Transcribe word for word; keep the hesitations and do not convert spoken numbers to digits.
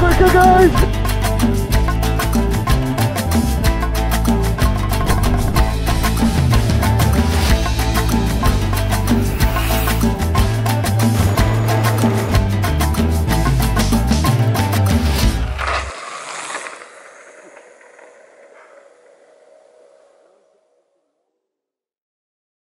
Let's go, guys!